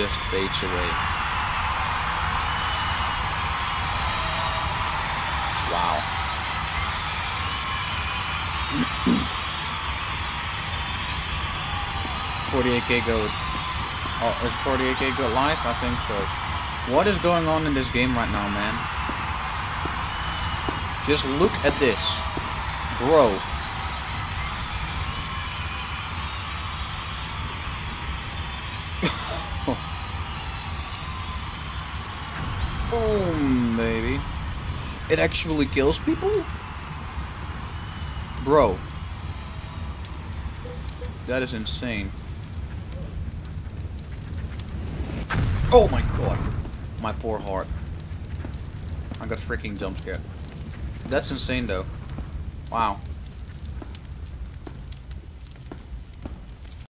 just fades away. Wow. $48K gold. Oh, is $48K gold live? I think so. What is going on in this game right now, man? Just look at this. Bro. Oh, baby. It actually kills people? Bro. That is insane. Oh my god. My poor heart. I got freaking jump scared. That's insane though. Wow.